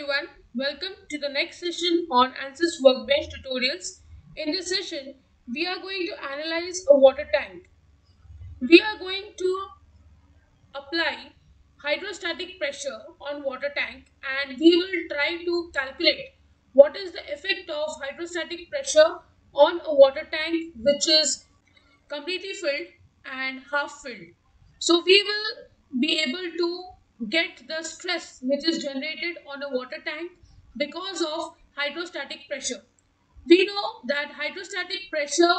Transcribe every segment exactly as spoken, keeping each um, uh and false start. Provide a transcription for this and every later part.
everyone, welcome to the next session on ANSYS Workbench tutorials. In this session, we are going to analyze a water tank. We are going to apply hydrostatic pressure on water tank and we will try to calculate what is the effect of hydrostatic pressure on a water tank which is completely filled and half filled. So we will be able to get the stress which is generated on a water tank because of hydrostatic pressure. We know that hydrostatic pressure,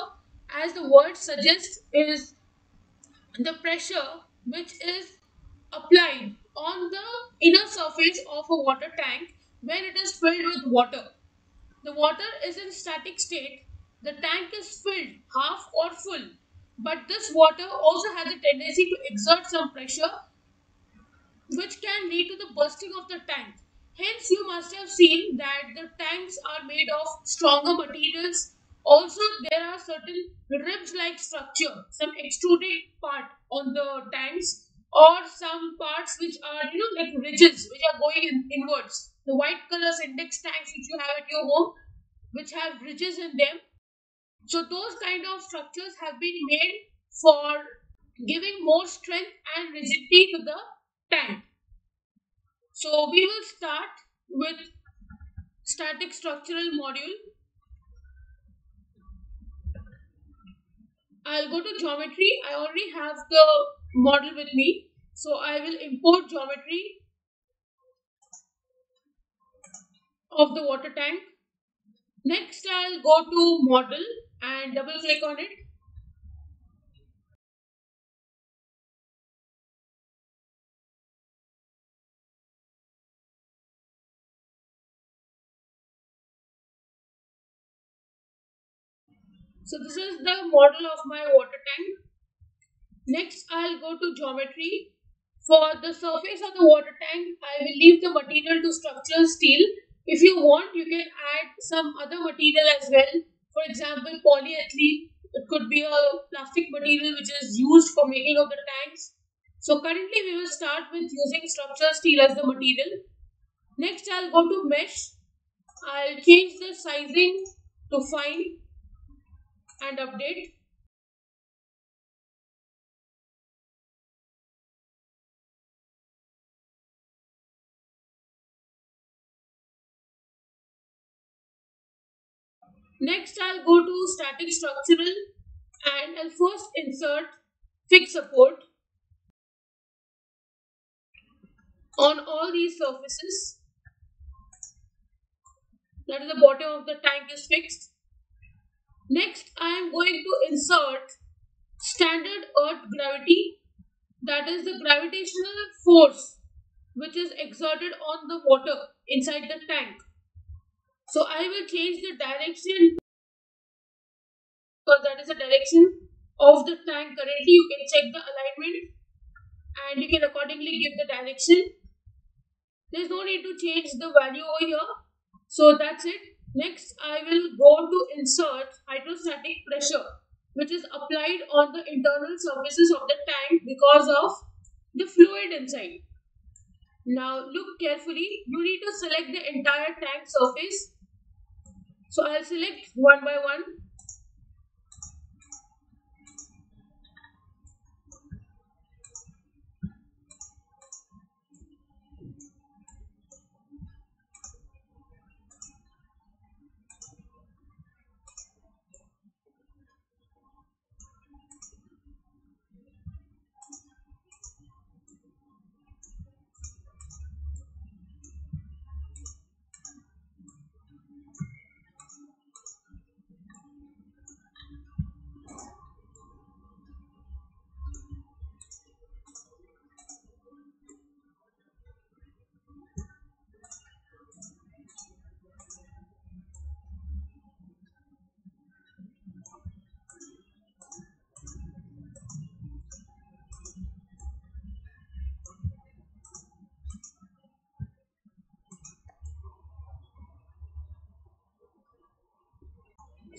as the word suggests, is the pressure which is applied on the inner surface of a water tank when it is filled with water. The water is in static state, the tank is filled half or full, but this water also has a tendency to exert some pressure which can lead to the bursting of the tank. Hence, you must have seen that the tanks are made of stronger materials. Also, there are certain ribs-like structure, some extruded part on the tanks, or some parts which are, you know, like ridges which are going in, inwards. The white color index tanks which you have at your home, which have ridges in them. So, those kind of structures have been made for giving more strength and rigidity to the tank. So we will start with static structural module. I'll go to geometry. I already have the model with me, so I will import geometry of the water tank. Next, I'll go to model and double click on it. So this is the model of my water tank. Next, I'll go to geometry. For the surface of the water tank, I will leave the material to structural steel. If you want, you can add some other material as well. For example, polyethylene. It could be a plastic material which is used for making of the tanks. So currently we will start with using structural steel as the material. Next, I'll go to mesh. I'll change the sizing to fine and update. Next, I'll go to static structural and I'll first insert fixed support on all these surfaces. That is, the bottom of the tank is fixed. Next, I am going to insert standard earth gravity, that is the gravitational force which is exerted on the water inside the tank. So I will change the direction, because that is the direction of the tank currently. You can check the alignment and you can accordingly give the direction. There is no need to change the value over here. So that's it. Next, I will go to insert hydrostatic pressure which is applied on the internal surfaces of the tank because of the fluid inside. Now look carefully, you need to select the entire tank surface. So I'll select one by one.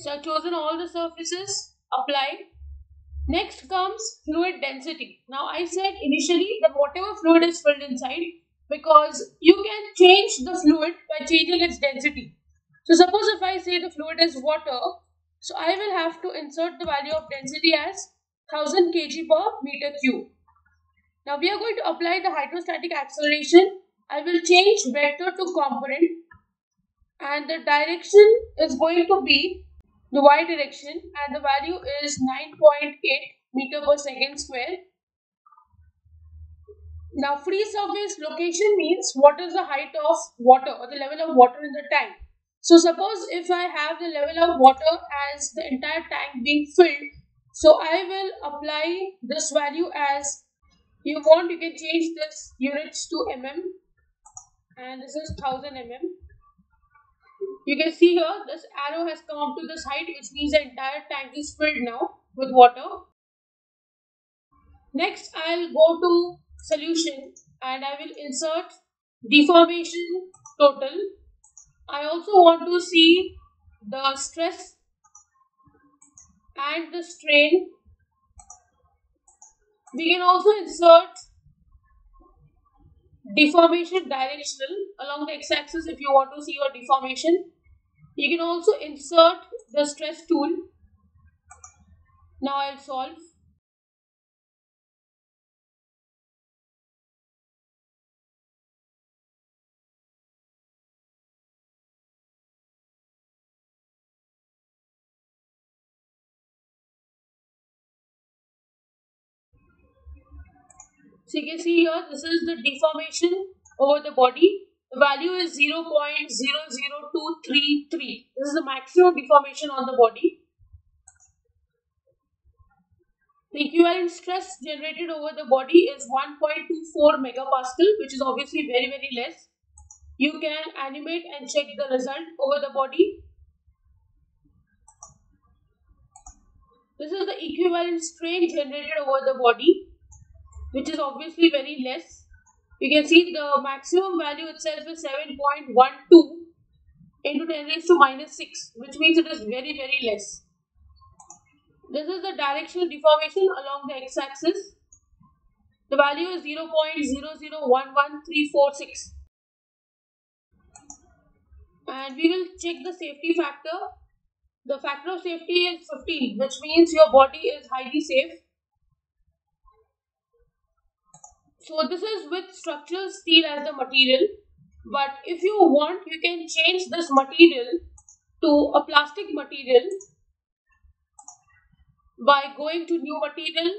So I've chosen all the surfaces, applied. Next comes fluid density. Now I said initially that whatever fluid is filled inside, because you can change the fluid by changing its density. So suppose if I say the fluid is water, so I will have to insert the value of density as one thousand kilograms per meter cube. Now we are going to apply the hydrostatic acceleration. I will change vector to component, and the direction is going to be the y direction, and the value is nine point eight meters per second squared. Now free surface location means what is the height of water or the level of water in the tank. So suppose if I have the level of water as the entire tank being filled, so I will apply this value as, you want, you can change this units to mm, and this is one thousand millimeters. You can see here this arrow has come up to this height, which means the entire tank is filled now with water. Next I'll go to solution and I will insert deformation total. I also want to see the stress and the strain. We can also insert deformation directional along the x-axis if you want to see your deformation. You can also insert the stress tool. Now I'll solve. So you can see here, this is the deformation over the body. The value is zero point zero zero two three three. This is the maximum deformation on the body. The equivalent stress generated over the body is one point two four megapascal, which is obviously very, very less. You can animate and check the result over the body. This is the equivalent strain generated over the body, which is obviously very less. You can see the maximum value itself is seven point one two into ten raised to minus six, which means it is very, very less. This is the directional deformation along the x-axis. The value is zero point zero zero one one three four six. And we will check the safety factor. The factor of safety is fifteen, which means your body is highly safe. So this is with structural steel as the material, but if you want, you can change this material to a plastic material by going to new material.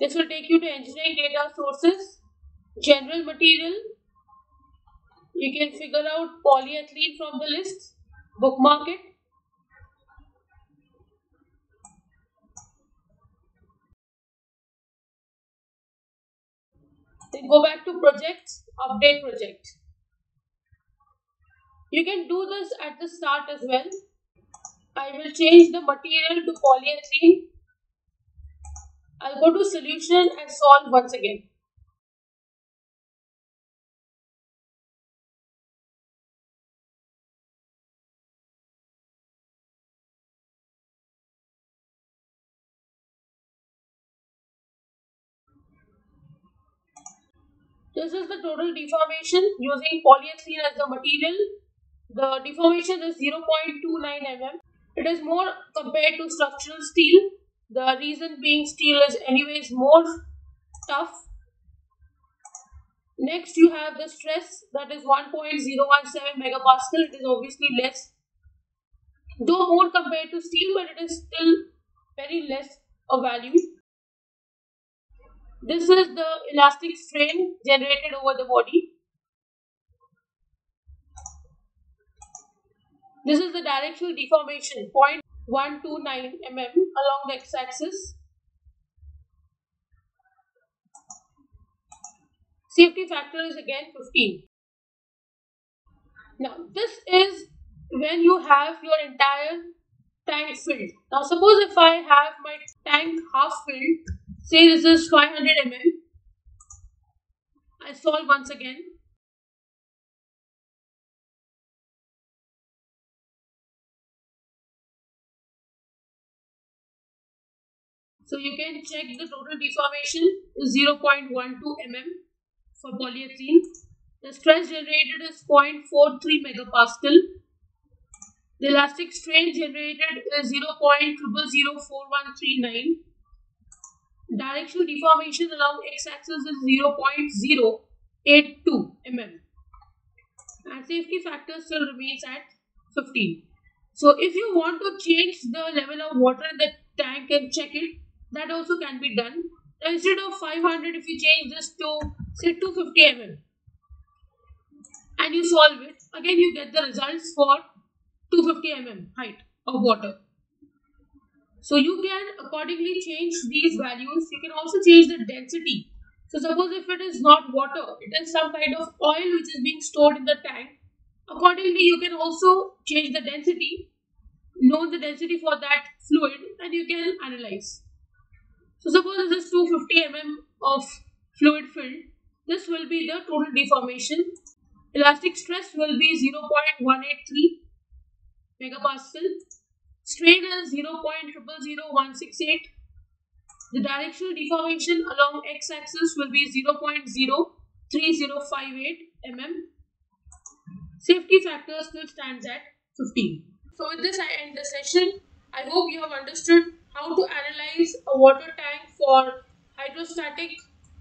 This will take you to engineering data sources, general material. You can figure out polyethylene from the list, bookmark it. Then go back to projects, update project. You can do this at the start as well. I will change the material to polyethylene. I'll go to solution and solve once again. This is the total deformation using polyethylene as the material. The deformation is zero point two nine millimeters. It is more compared to structural steel. The reason being steel is anyways more tough. Next you have the stress, that is one point zero one seven megapascal. It is obviously less, though more compared to steel, but it is still very less of value. This is the elastic strain generated over the body. This is the directional deformation, zero point one two nine millimeters along the x-axis. Safety factor is again fifteen. Now this is when you have your entire tank filled. Now suppose if I have my tank half filled, say this is five hundred millimeters. I solve once again. So you can check the total deformation is zero point one two millimeters for polyethylene. The stress generated is zero point four three megapascal. The elastic strain generated is zero point zero zero zero four one three nine. Directional deformation along x-axis is zero point zero eight two millimeters. And safety factor still remains at fifteen. So if you want to change the level of water in the tank and check it, that also can be done. Now instead of five hundred, if you change this to say two hundred fifty milliliters and you solve it, again you get the results for two hundred fifty millimeters height of water. So you can accordingly change these values. You can also change the density. So suppose if it is not water, it is some kind of oil which is being stored in the tank. Accordingly, you can also change the density, know the density for that fluid, and you can analyze. So suppose this is two hundred fifty millimeters of fluid filled. This will be the total deformation. Elastic stress will be zero point one eight three megapascal. Strain is zero point zero zero zero one six eight. The directional deformation along x-axis will be zero point zero three zero five eight millimeters. Safety factor still stands at fifteen. So with this I end the session. I hope you have understood how to analyze a water tank for hydrostatic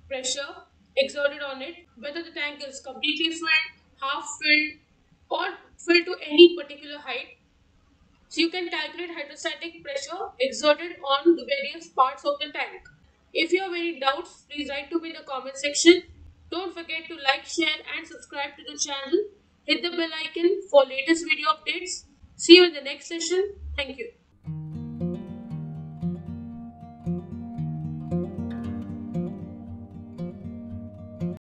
pressure exerted on it, whether the tank is completely filled, half filled, or filled to any particular height. So you can calculate hydrostatic pressure exerted on the various parts of the tank. If you have any doubts, please write to me in the comment section. Don't forget to like, share and subscribe to the channel. Hit the bell icon for latest video updates. See you in the next session. Thank you.